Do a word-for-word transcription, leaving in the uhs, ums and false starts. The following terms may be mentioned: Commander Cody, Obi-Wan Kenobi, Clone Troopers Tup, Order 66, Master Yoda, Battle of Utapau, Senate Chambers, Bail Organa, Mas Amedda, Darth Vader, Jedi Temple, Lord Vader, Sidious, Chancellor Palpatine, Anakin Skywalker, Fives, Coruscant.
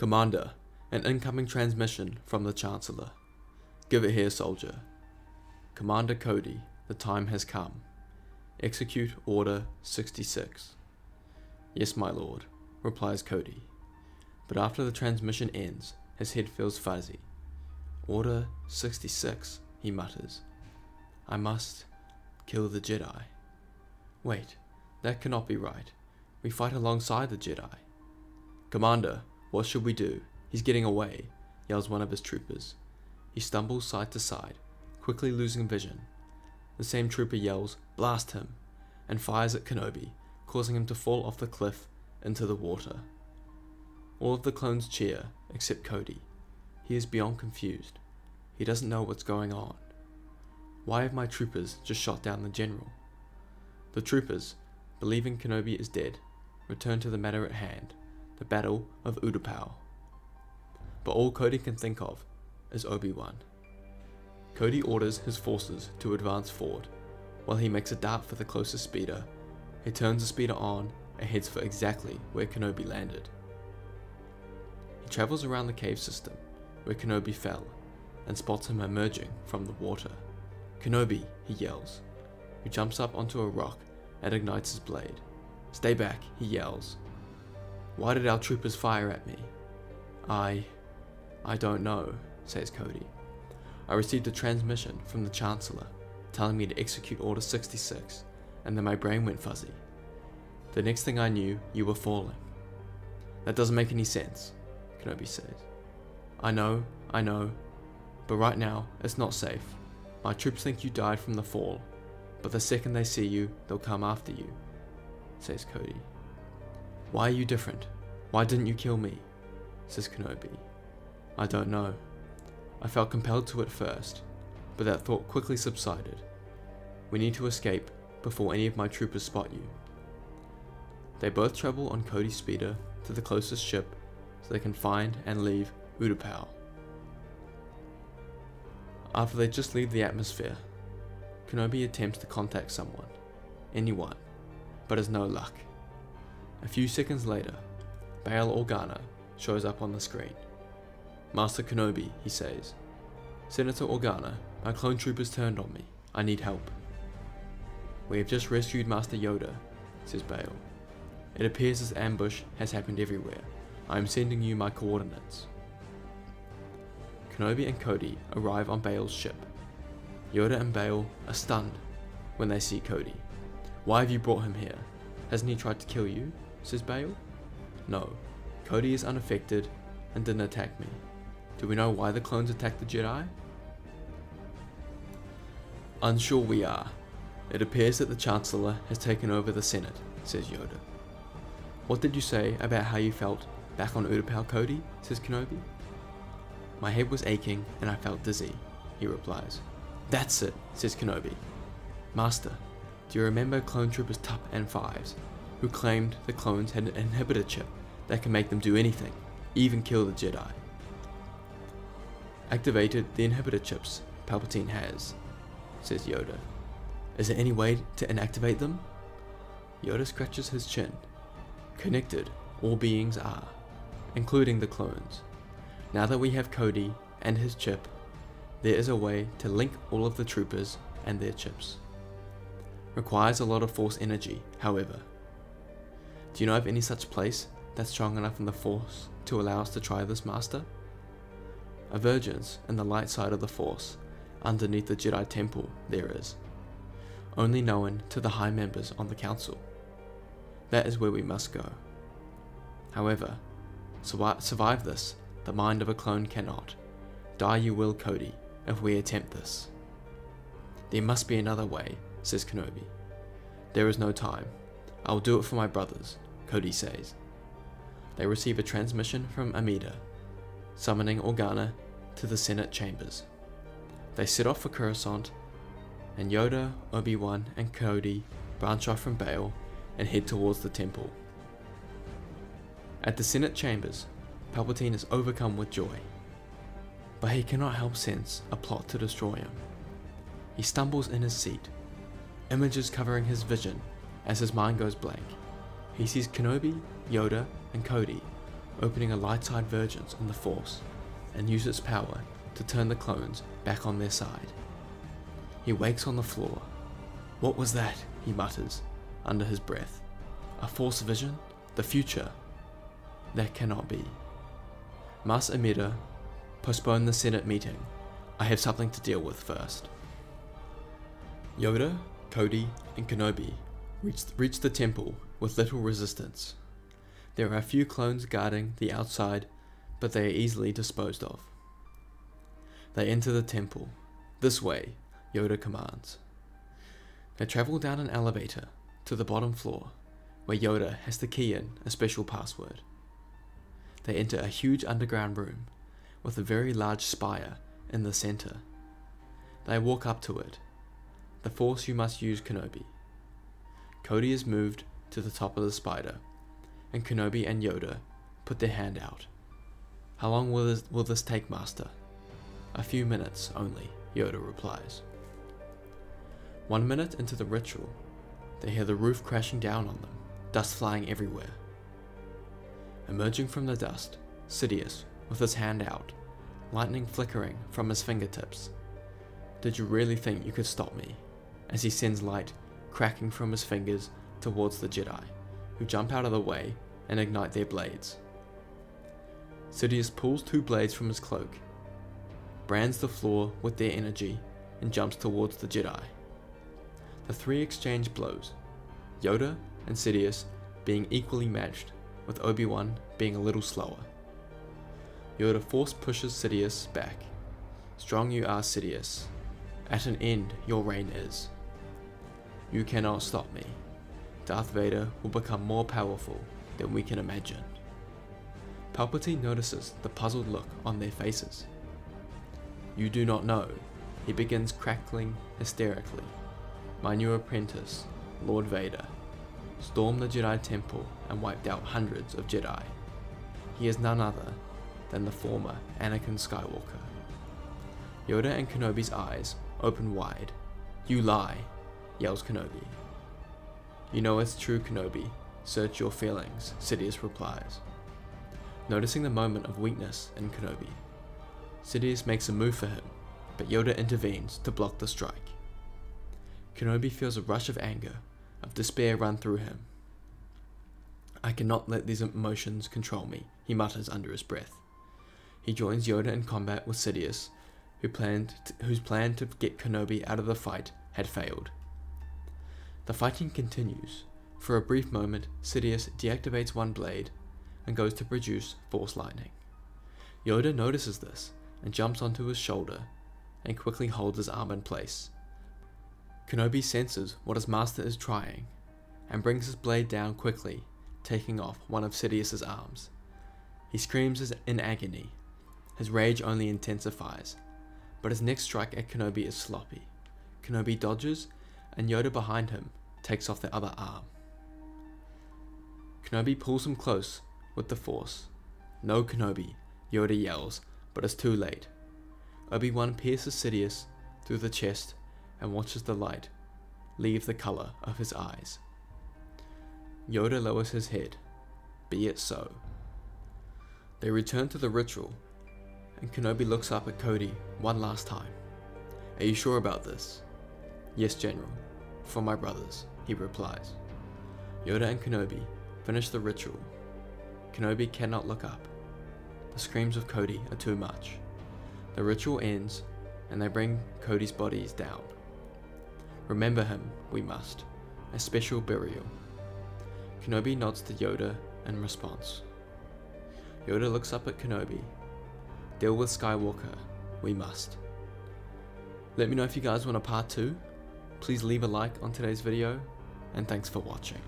Commander, an incoming transmission from the Chancellor. Give it here, soldier. Commander Cody, the time has come. Execute Order sixty-six. Yes, my lord, replies Cody. But after the transmission ends, his head feels fuzzy. Order sixty-six, he mutters. I must kill the Jedi. Wait, that cannot be right. We fight alongside the Jedi. Commander, what should we do? He's getting away, yells one of his troopers. He stumbles side to side, quickly losing vision. The same trooper yells, blast him, and fires at Kenobi, causing him to fall off the cliff into the water. All of the clones cheer, except Cody. He is beyond confused. He doesn't know what's going on. Why have my troopers just shot down the general? The troopers, believing Kenobi is dead, return to the matter at hand, the Battle of Utapau. But all Cody can think of is Obi-Wan. Cody orders his forces to advance forward. While he makes a dart for the closest speeder, he turns the speeder on and heads for exactly where Kenobi landed. He travels around the cave system where Kenobi fell and spots him emerging from the water. Kenobi, he yells. He jumps up onto a rock and ignites his blade. Stay back, he yells. Why did our troopers fire at me? I... I don't know, says Cody. I received a transmission from the Chancellor telling me to execute Order sixty-six, and then my brain went fuzzy. The next thing I knew, you were falling. That doesn't make any sense, Kenobi says. I know, I know, but right now, it's not safe. My troops think you died from the fall, but the second they see you, they'll come after you, says Cody. Why are you different? Why didn't you kill me? Says Kenobi. I don't know. I felt compelled to at first, but that thought quickly subsided. We need to escape before any of my troopers spot you. They both travel on Cody's speeder to the closest ship so they can find and leave Utapau. After they just leave the atmosphere, Kenobi attempts to contact someone, anyone, but has no luck. A few seconds later, Bail Organa shows up on the screen. Master Kenobi, he says. Senator Organa, my clone troopers turned on me. I need help. We have just rescued Master Yoda, says Bail. It appears this ambush has happened everywhere. I am sending you my coordinates. Kenobi and Cody arrive on Bail's ship. Yoda and Bail are stunned when they see Cody. Why have you brought him here? Hasn't he tried to kill you? Says Bail. No, Cody is unaffected and didn't attack me. Do we know why the clones attacked the Jedi? Unsure we are. It appears that the Chancellor has taken over the Senate, says Yoda. What did you say about how you felt back on Utapau, Cody? Says Kenobi. My head was aching and I felt dizzy, he replies. That's it, says Kenobi. Master, do you remember Clone Troopers Tup and Fives, who claimed the clones had an inhibitor chip that can make them do anything, even kill the Jedi? Activated the inhibitor chips Palpatine has, says Yoda. Is there any way to inactivate them? Yoda scratches his chin. Connected, all beings are, including the clones. Now that we have Cody and his chip, there is a way to link all of the troopers and their chips. Requires a lot of force energy, however. Do you know of any such place that's strong enough in the force to allow us to try this, Master? A vergence in the light side of the force, underneath the Jedi Temple, there is. Only known to the high members on the council. That is where we must go. However, survive this, the mind of a clone cannot. Die you will, Cody, if we attempt this. There must be another way, says Kenobi. There is no time. I will do it for my brothers, Cody says. They receive a transmission from Amedda, summoning Organa to the Senate Chambers. They set off for Coruscant, and Yoda, Obi-Wan, and Cody branch off from Bail and head towards the temple. At the Senate Chambers, Palpatine is overcome with joy, but he cannot help sense a plot to destroy him. He stumbles in his seat, images covering his vision as his mind goes blank. He sees Kenobi, Yoda, and Cody opening a light side vergence on the Force and use its power to turn the clones back on their side. He wakes on the floor. "What was that?" he mutters under his breath. "A Force vision? The future? That cannot be." Mas Amedda postponed the Senate meeting. "I have something to deal with first." Yoda, Cody, and Kenobi reach, reach the temple with little resistance. There are a few clones guarding the outside, but they are easily disposed of. They enter the temple. "This way," Yoda commands. They travel down an elevator to the bottom floor, where Yoda has to key in a special password. They enter a huge underground room with a very large spire in the center. They walk up to it. "The Force you must use, Kenobi." Cody is moved to the top of the spider, and Kenobi and Yoda put their hand out. "How long will this, will this take, Master?" "A few minutes only," Yoda replies. One minute into the ritual, they hear the roof crashing down on them, dust flying everywhere. Emerging from the dust, Sidious, with his hand out, lightning flickering from his fingertips. "Did you really think you could stop me?" as he sends light cracking from his fingers towards the Jedi, who jump out of the way and ignite their blades. Sidious pulls two blades from his cloak, brands the floor with their energy, and jumps towards the Jedi. The three exchange blows, Yoda and Sidious being equally matched, with Obi-Wan being a little slower. Yoda force pushes Sidious back. "Strong you are, Sidious. At an end your reign is. You cannot stop me. Darth Vader will become more powerful than we can imagine." Palpatine notices the puzzled look on their faces. "You do not know," he begins crackling hysterically. "My new apprentice, Lord Vader, stormed the Jedi Temple and wiped out hundreds of Jedi. He is none other than the former Anakin Skywalker." Yoda and Kenobi's eyes open wide. "You lie," yells Kenobi. "You know it's true, Kenobi. Search your feelings," Sidious replies. Noticing the moment of weakness in Kenobi, Sidious makes a move for him, but Yoda intervenes to block the strike. Kenobi feels a rush of anger, of despair run through him. "I cannot let these emotions control me," he mutters under his breath. He joins Yoda in combat with Sidious, who planned to, whose plan to get Kenobi out of the fight had failed. The fighting continues. For a brief moment, Sidious deactivates one blade and goes to produce Force lightning. Yoda notices this and jumps onto his shoulder and quickly holds his arm in place. Kenobi senses what his master is trying and brings his blade down quickly, taking off one of Sidious's arms. He screams in agony. His rage only intensifies, but his next strike at Kenobi is sloppy. Kenobi dodges, and Yoda behind him takes off the other arm. Kenobi pulls him close with the Force. "No, Kenobi," Yoda yells, but it's too late. Obi-Wan pierces Sidious through the chest and watches the light leave the color of his eyes. Yoda lowers his head. "Be it so." They return to the ritual, and Kenobi looks up at Cody one last time. "Are you sure about this?" "Yes, General. For my brothers," he replies. Yoda and Kenobi finish the ritual. Kenobi cannot look up. The screams of Cody are too much. The ritual ends, and they bring Cody's bodies down. "Remember him, we must. A special burial." Kenobi nods to Yoda in response. Yoda looks up at Kenobi. "Deal with Skywalker, we must." Let me know if you guys want a part two. Please leave a like on today's video, and thanks for watching.